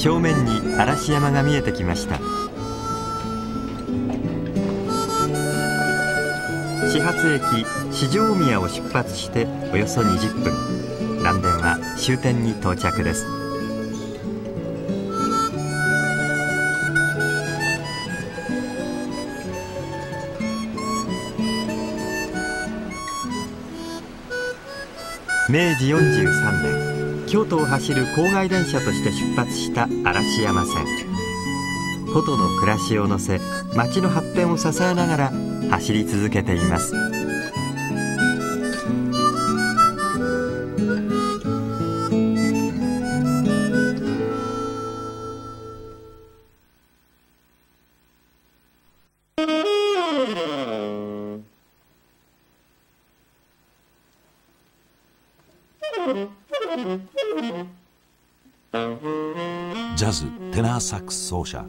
正面に嵐山が見えてきました。始発駅四条宮を出発しておよそ20分、嵐電は終点に到着です。明治43年、京都を走る郊外電車として出発した嵐山線。古都の暮らしを乗せ、町の発展を支えながら走り続けています。ジャズテナーサックス奏者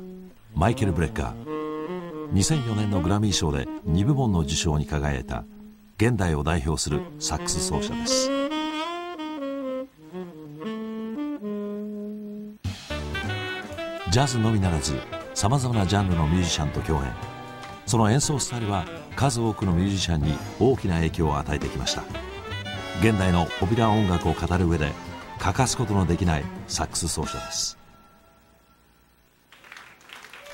マイケル・ブレッカー、2004年のグラミー賞で2部門の受賞に輝いた現代を代表するサックス奏者です。ジャズのみならずさまざまなジャンルのミュージシャンと共演、その演奏スタイルは数多くのミュージシャンに大きな影響を与えてきました。現代のポピュラー音楽を語る上で欠かすことのできないサックス奏者です。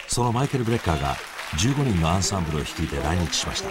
そのマイケル・ブレッカーが15人のアンサンブルを率いて来日しました。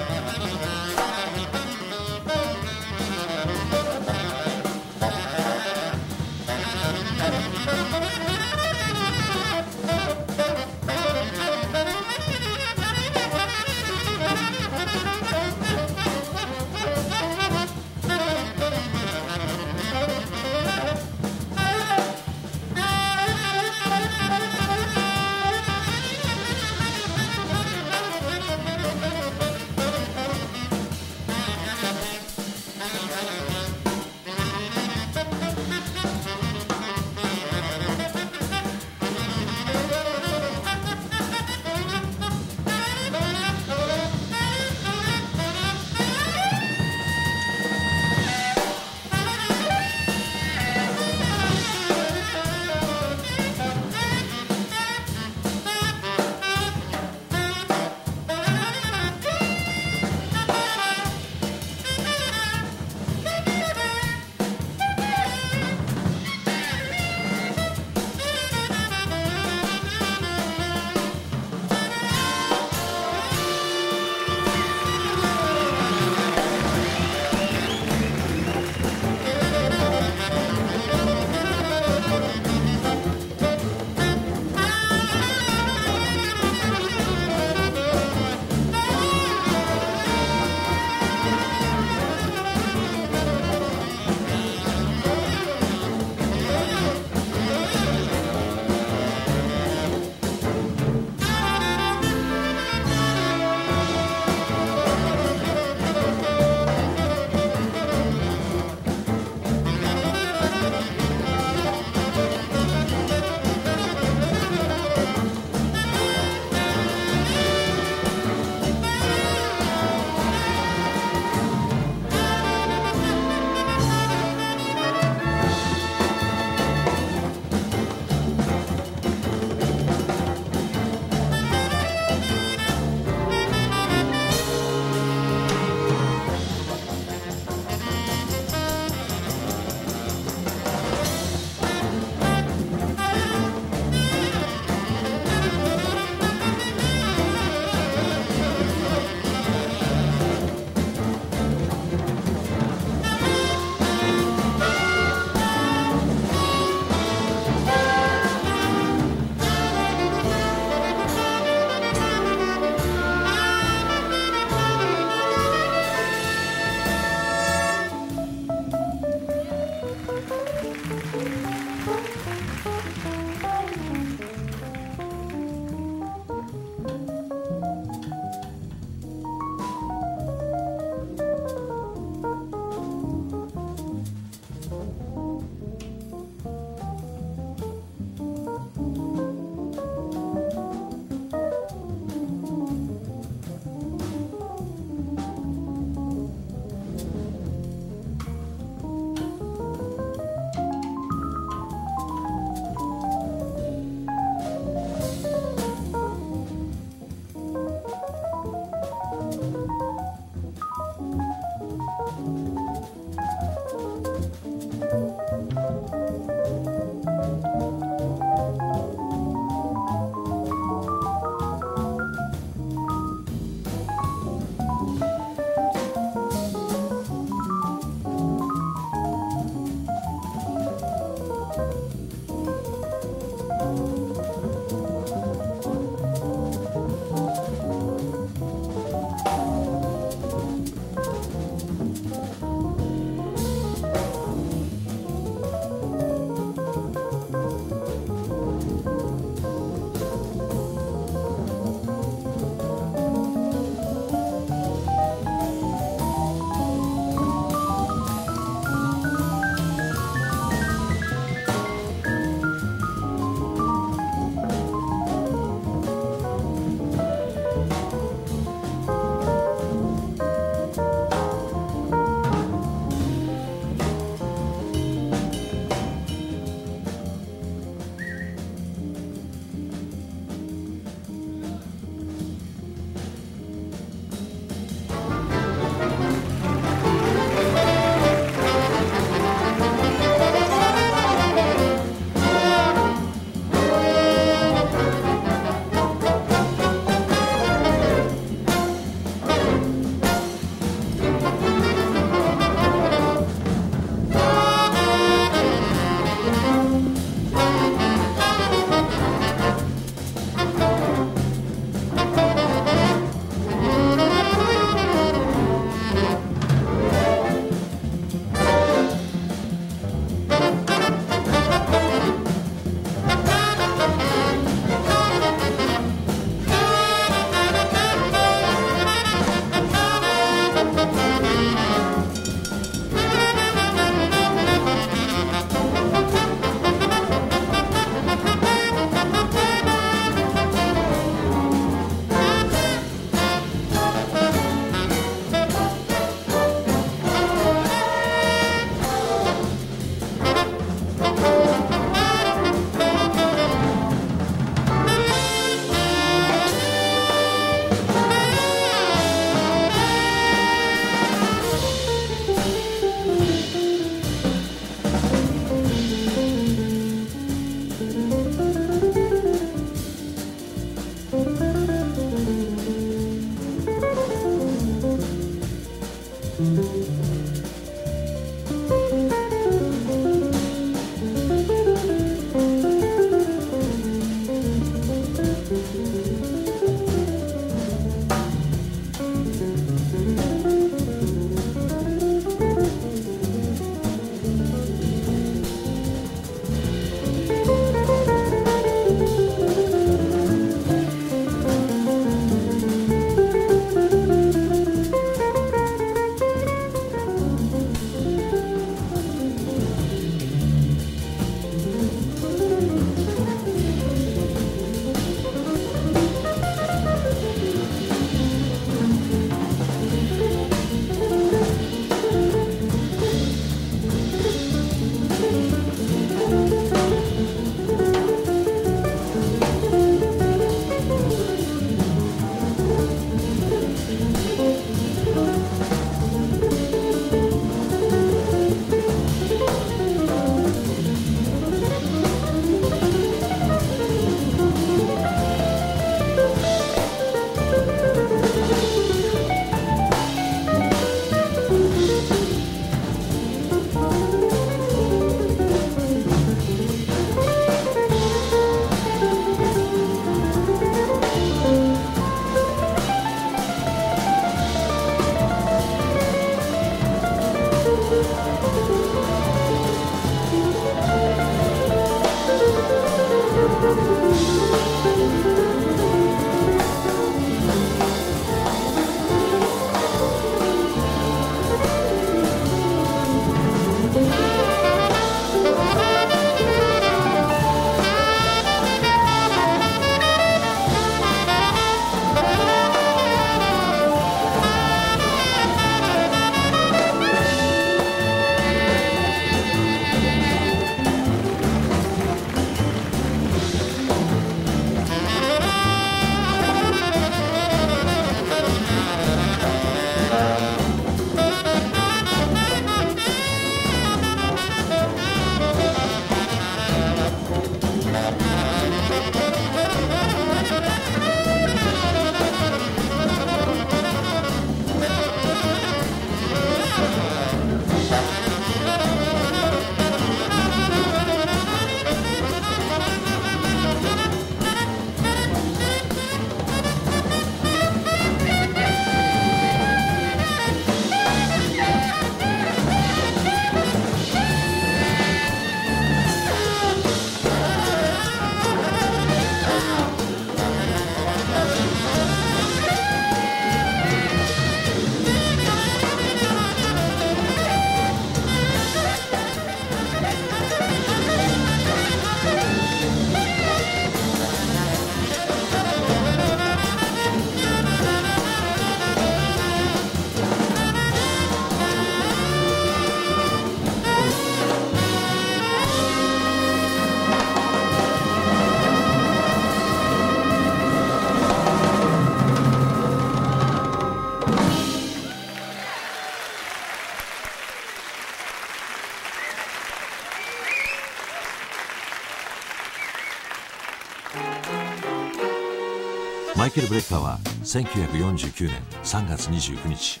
マイケル・ブレッカーは1949年3月29日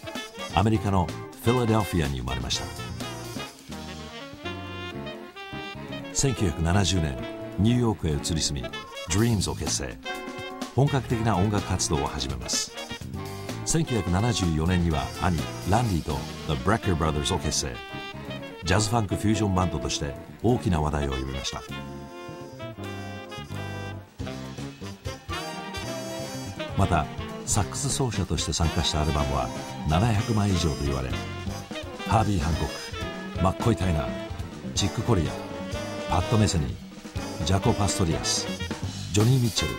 アメリカのフィラデルフィアに生まれました。1970年ニューヨークへ移り住み Dreams を結成、本格的な音楽活動を始めます。1974年には兄ランディと The Brecker Brothers を結成、ジャズファンクフュージョンバンドとして大きな話題を呼びました。またサックス奏者として参加したアルバムは700枚以上と言われ、ハービー・ハンコック、マッコイ・タイナー、チック・コリア、パット・メセニー、ジャコ・パストリアス、ジョニー・ミッチェル、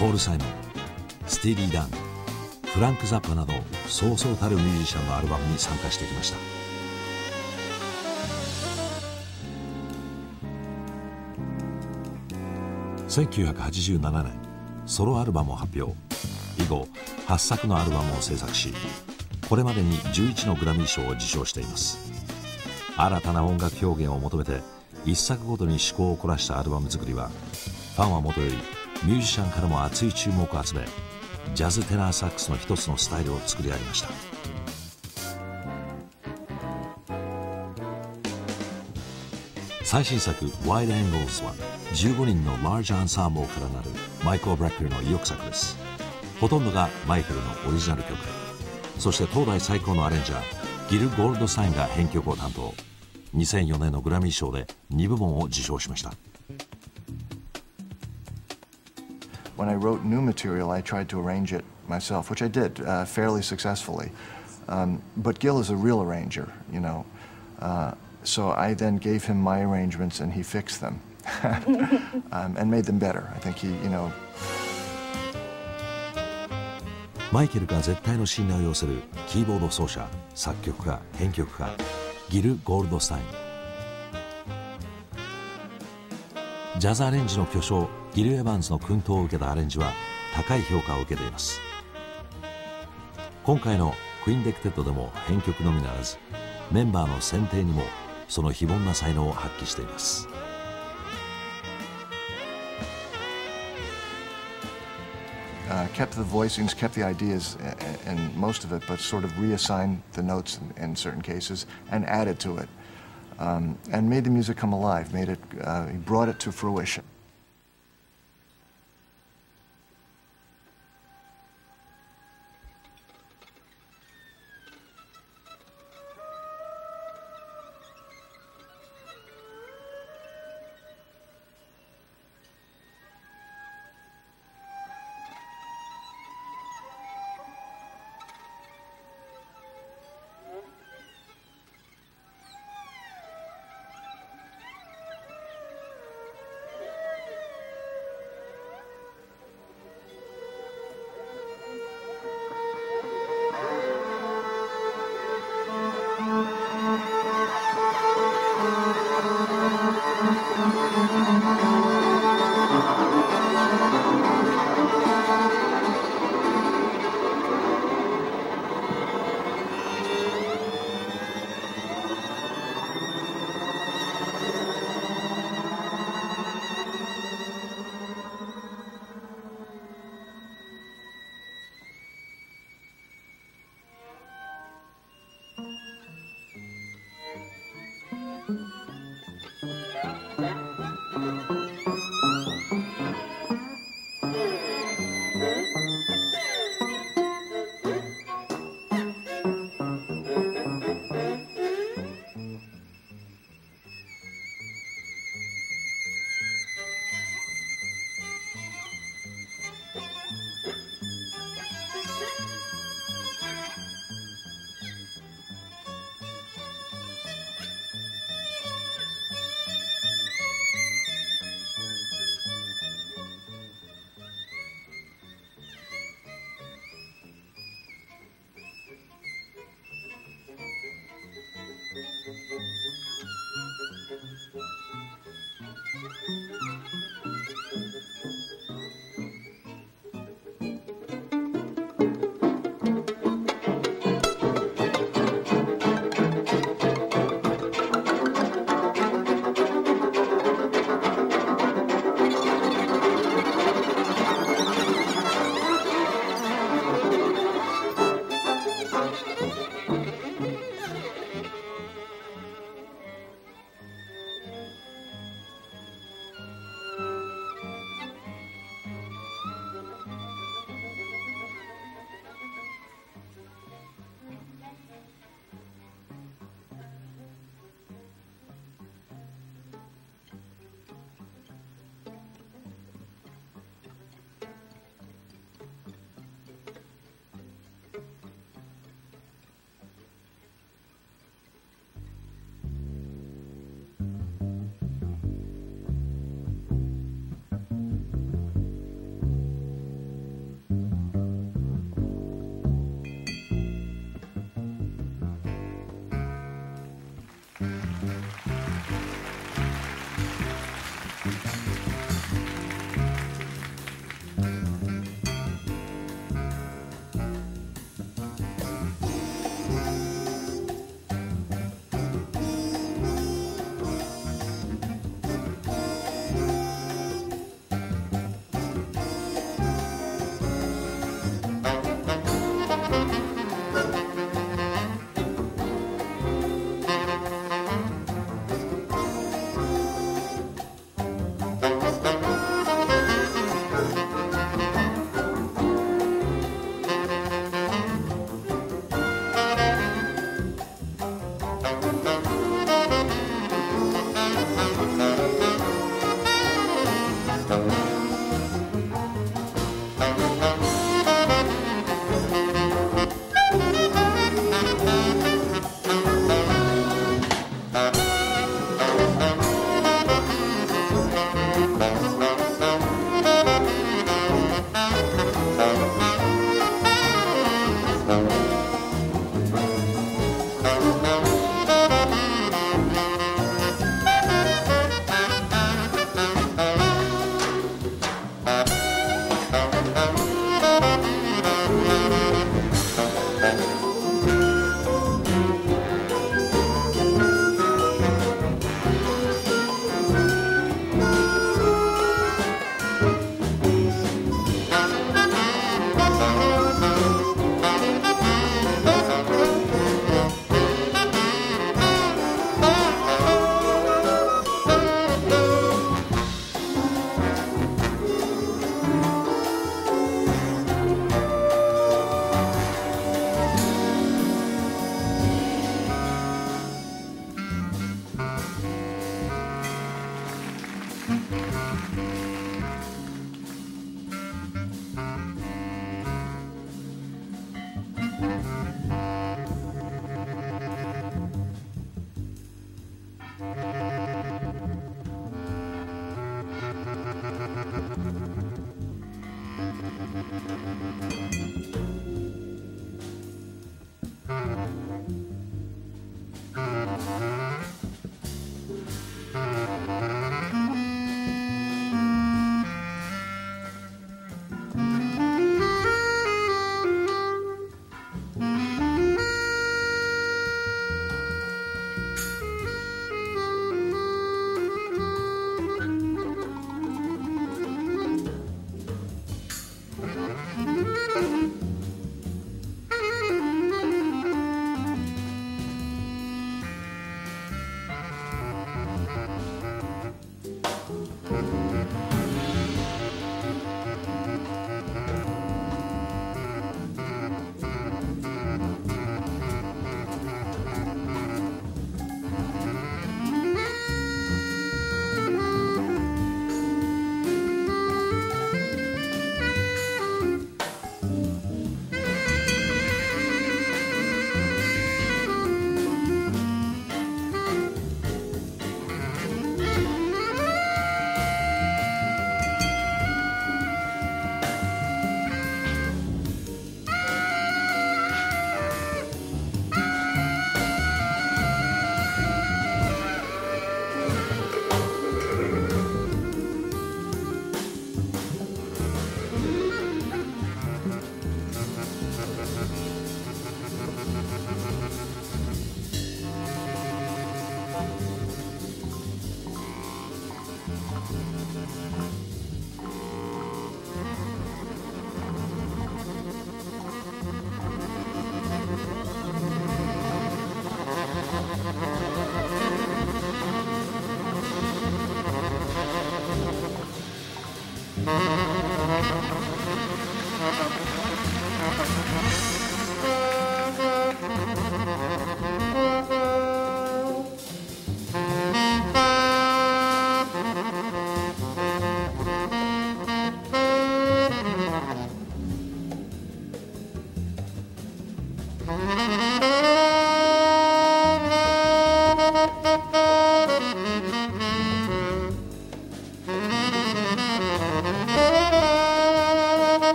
ポール・サイモン、スティーリー・ダン、フランク・ザッパなどそうそうたるミュージシャンのアルバムに参加してきました。1987年ソロアルバムを発表、以後8作のアルバムを制作し、これまでに11のグラミー賞を受賞しています。新たな音楽表現を求めて1作ごとに趣向を凝らしたアルバム作りは、ファンはもとよりミュージシャンからも熱い注目を集め、ジャズテナーサックスの一つのスタイルを作り上げました。最新作「Wide Angles」は15人のラージアンサンブルからなるマイケル・ブレッカーの意欲作です。ほとんどがマイケルのオリジナル曲、そして当代最高のアレンジャーギル・ゴールドスタインが編曲を担当。2004年のグラミー賞で2部門を受賞しました。When I wrote new material, I tried to arrange it myself, which I did fairly successfully. But Gil is a real arranger, you know. So I then gave him my arrangements and he fixed them and made them better. I think he, you know. マイケルが絶対の信頼を寄せるキーボード奏者、作曲家、編曲家、ギル・ゴールドスタイン。ジャズアレンジの巨匠、ギル・エヴァンズの薫陶を受けたアレンジは高い評価を受けています。今回のクインデクテッドでも編曲のみならず、メンバーの選定にもその非凡な才能を発揮しています。Kept the voicings, kept the ideas and most of it, but sort of reassigned the notes in certain cases and added to it, and made the music come alive. Made it, he brought it to fruition. 1980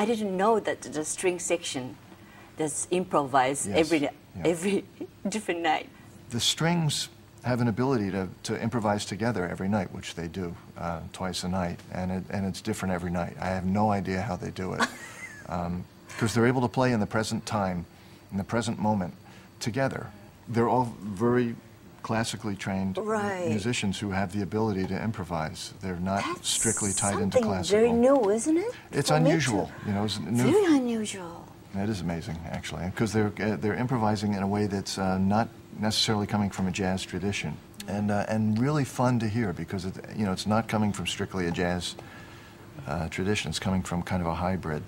I didn't know that the string section that's improvised every different night. The strings have an ability to improvise together every night, which they do twice a night, and it's different every night. I have no idea how they do it, because they're able to play in the present time, in the present moment, together. They're all very classically trained musicians who have the ability to improvise. They're not strictly tied into classical. That's something very new, isn't it? It's unusual, you know. It's new. Very unusual. That is amazing, actually, because they're improvising in a way that's not necessarily coming from a jazz tradition, and really fun to hear, because it, you know, it's not coming from strictly a jazz tradition. It's coming from kind of a hybrid.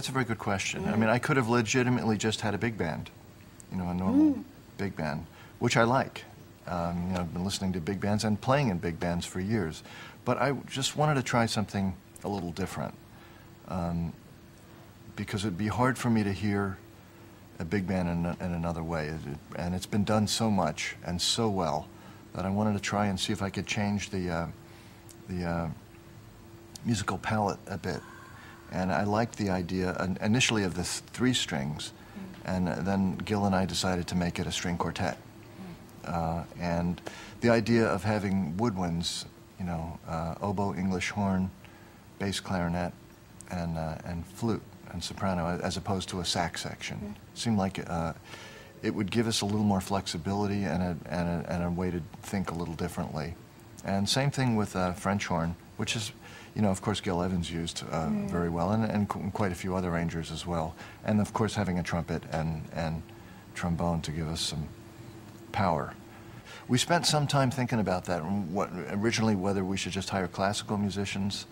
That's a very good question. Yeah. I mean, I could have legitimately just had a big band, you know, a normal big band, which I like. You know, I've been listening to big bands and playing in big bands for years, but I just wanted to try something a little different, because it'd be hard for me to hear a big band in another way, and it's been done so much and so well that I wanted to try and see if I could change the musical palette a bit. And I liked the idea initially of the three strings, and then Gil and I decided to make it a string quartet. And the idea of having woodwinds, you know, oboe, English horn, bass clarinet, and flute and soprano, as opposed to a sax section. It seemed like it would give us a little more flexibility and a way to think a little differently. And same thing with French horn, which is, you know, of course, Gil Evans used very well, and quite a few other arrangers as well. And of course, having a trumpet and trombone to give us some power. We spent some time thinking about that, originally whether we should just hire classical musicians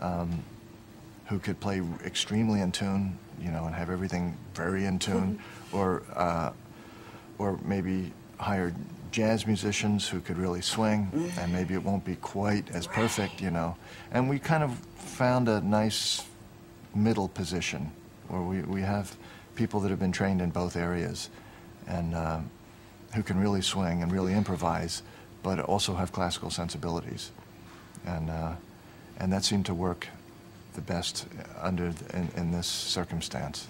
who could play extremely in tune, you know, and have everything very in tune, or maybe hire jazz musicians who could really swing, and maybe it won't be quite as perfect, you know. And we kind of found a nice middle position where we have people that have been trained in both areas, and who can really swing and really improvise, but also have classical sensibilities, and that seemed to work the best under in this circumstance.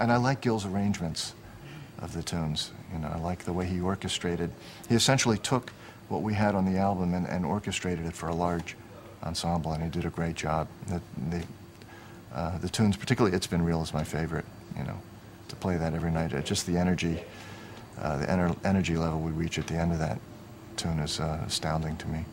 And I like Gil's arrangements of the tunes. You know, I like the way he orchestrated. He essentially took what we had on the album and orchestrated it for a large ensemble, and he did a great job. The tunes, particularly "It's Been Real," is my favorite. You know, to play that every night. Just the energy, the energy level we reach at the end of that tune is astounding to me.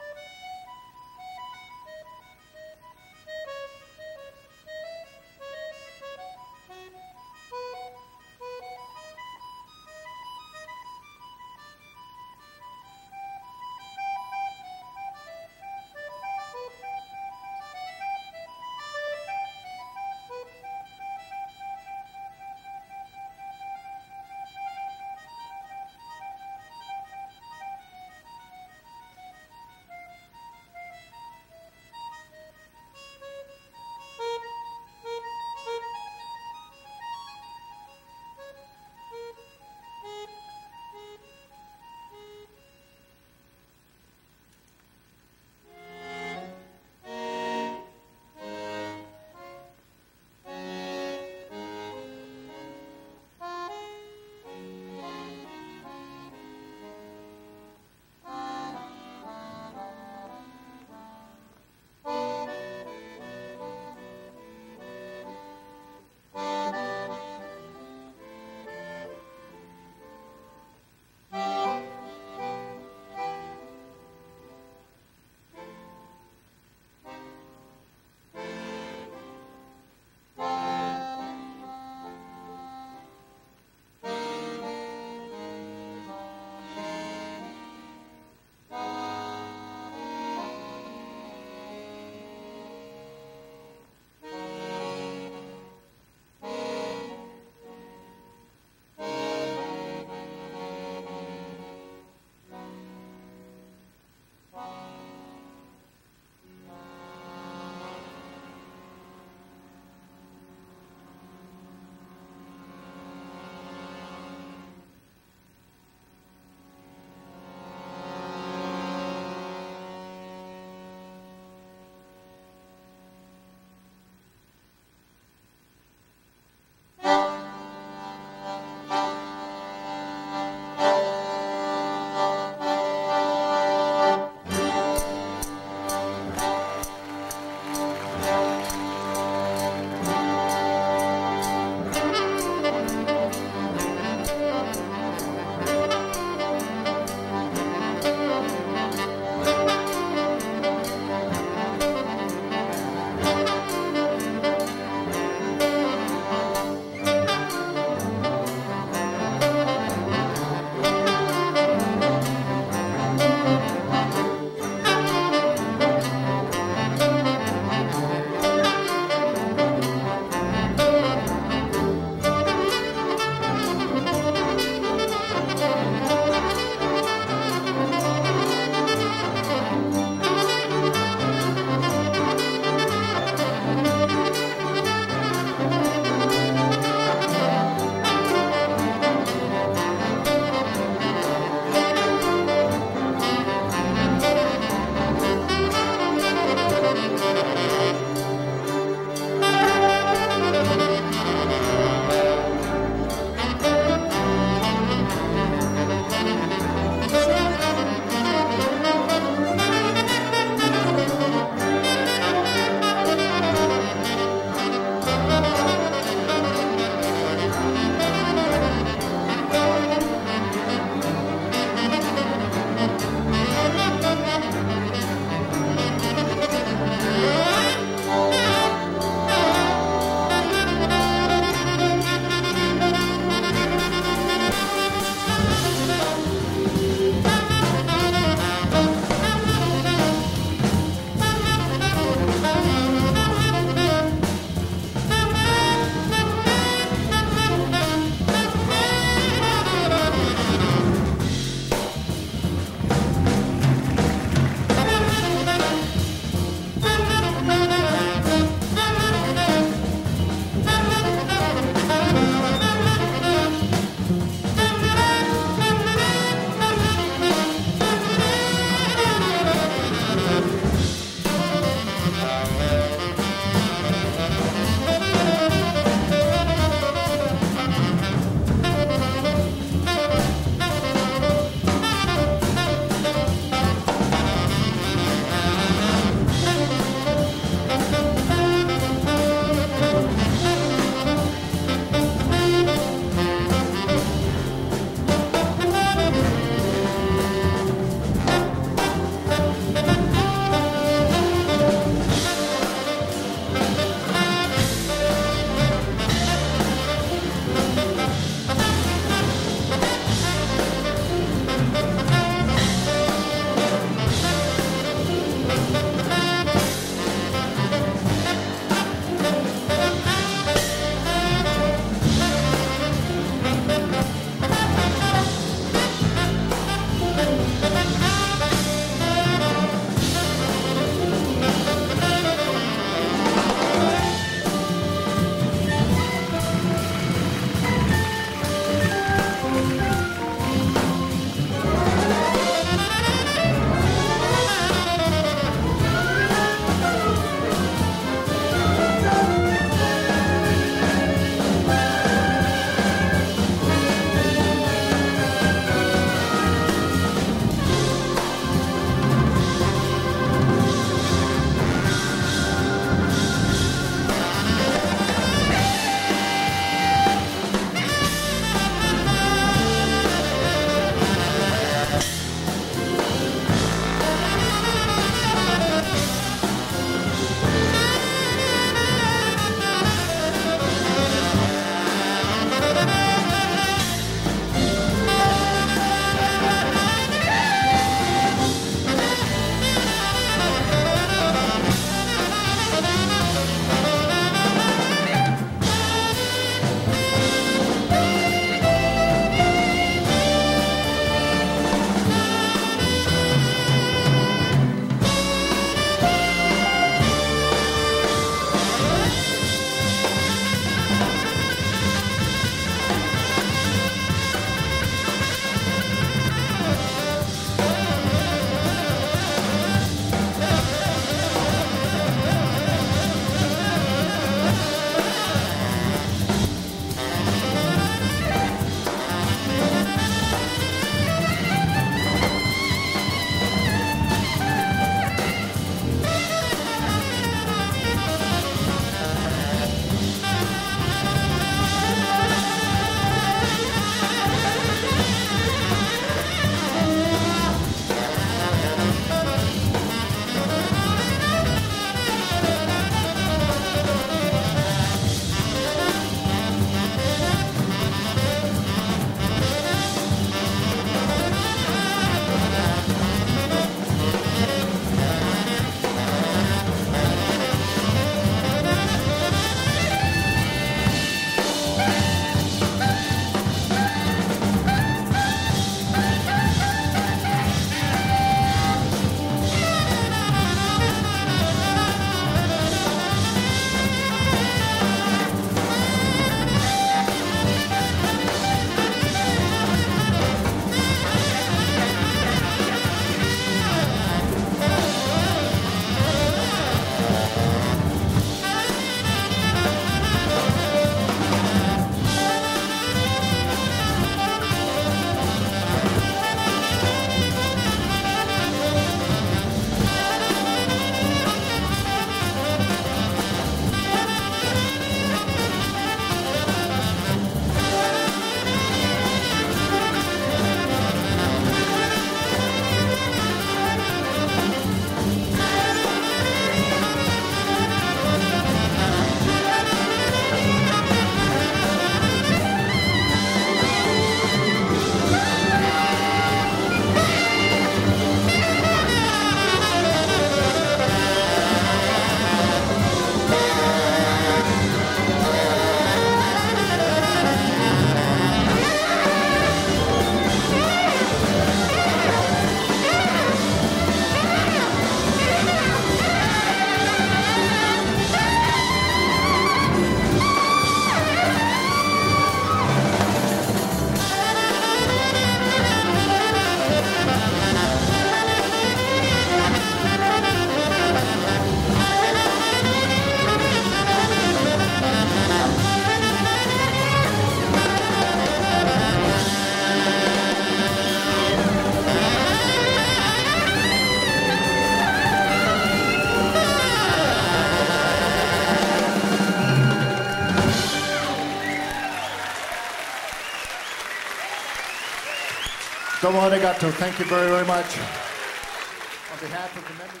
Domo arigato. Thank you very, very much. On behalf of the members.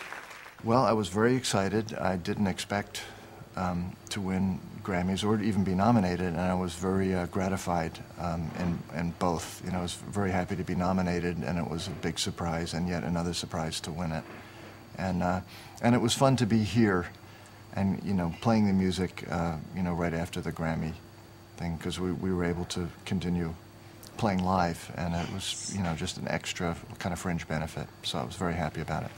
Well, I was very excited. I didn't expect to win Grammys or even be nominated, and I was very gratified in both. You know, I was very happy to be nominated, and it was a big surprise, and yet another surprise to win it. And it was fun to be here, and you know, playing the music, you know, right after the Grammy thing, because we were able to continue playing live, and it was, you know, just an extra kind of fringe benefit. So I was very happy about it.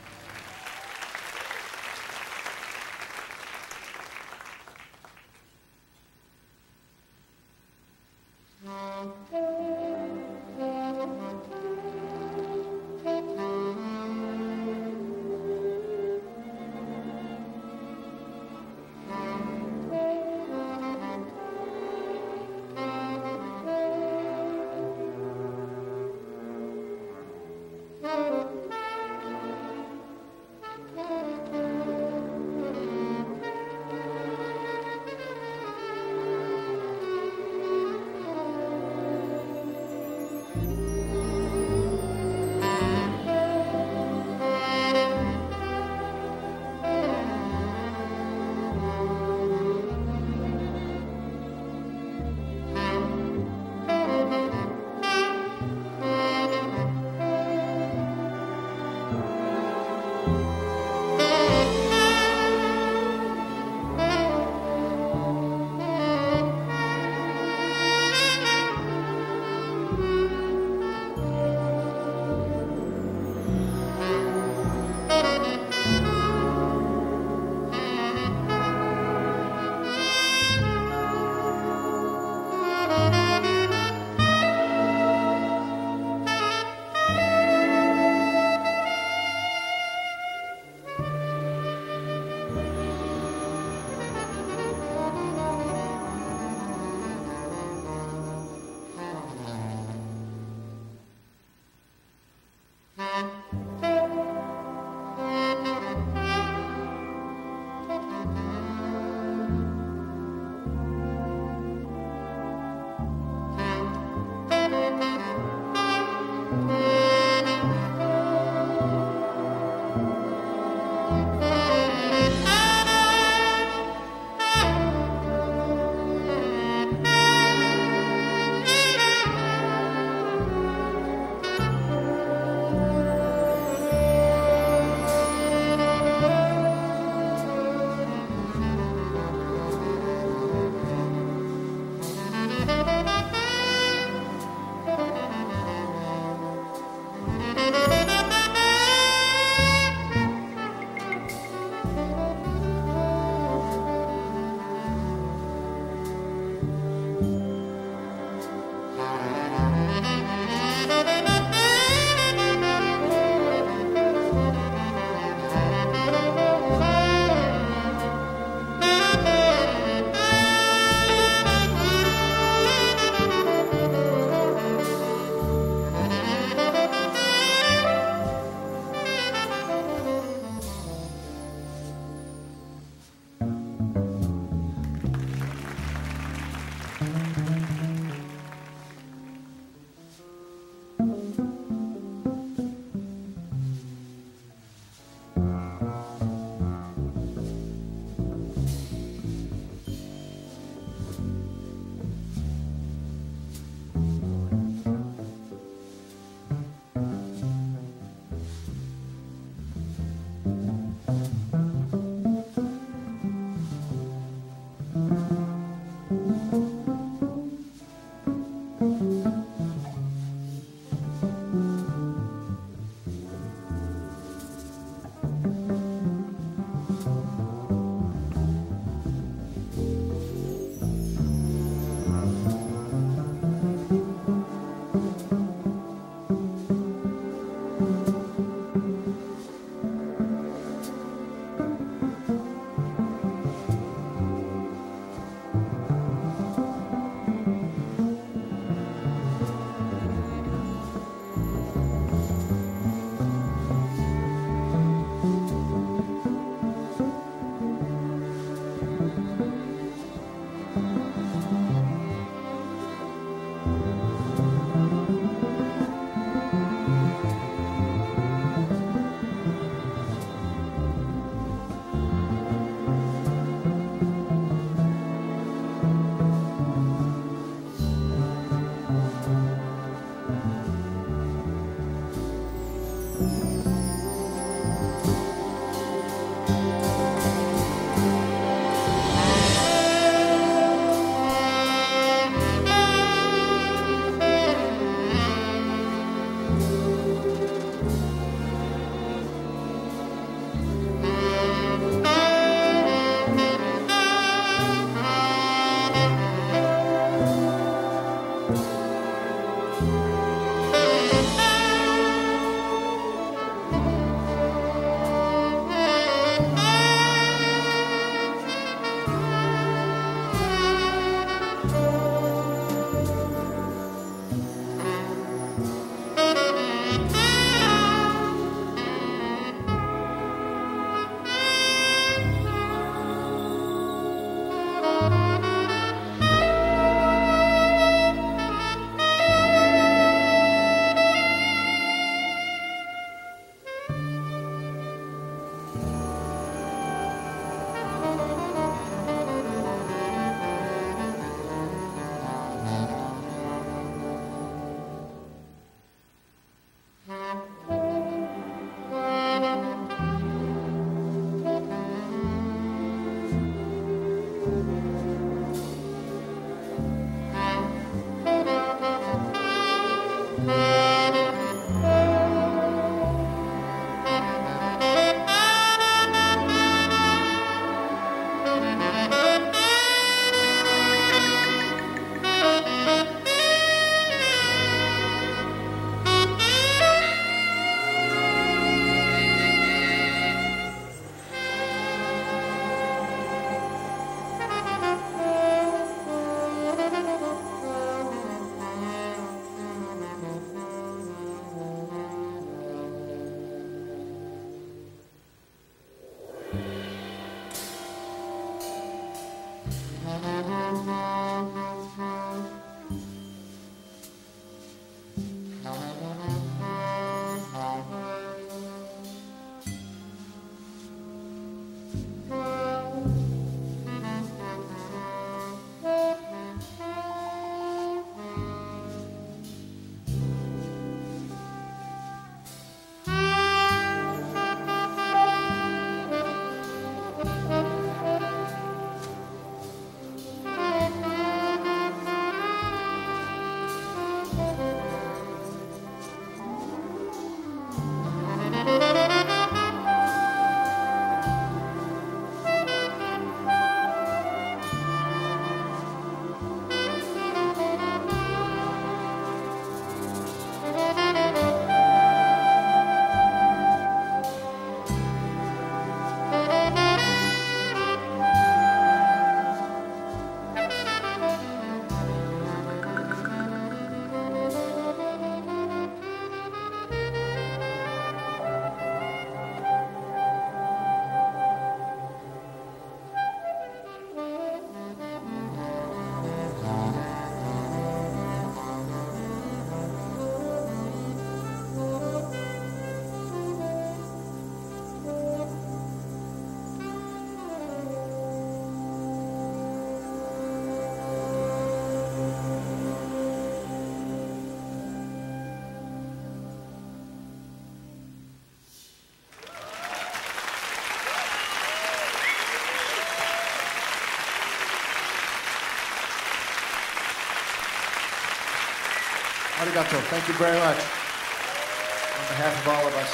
Arigato. Thank you very much. On behalf of all of us,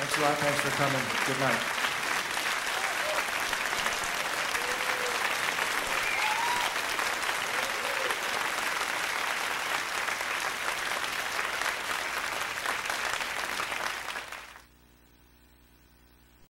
thanks a lot. Thanks for coming. Good night.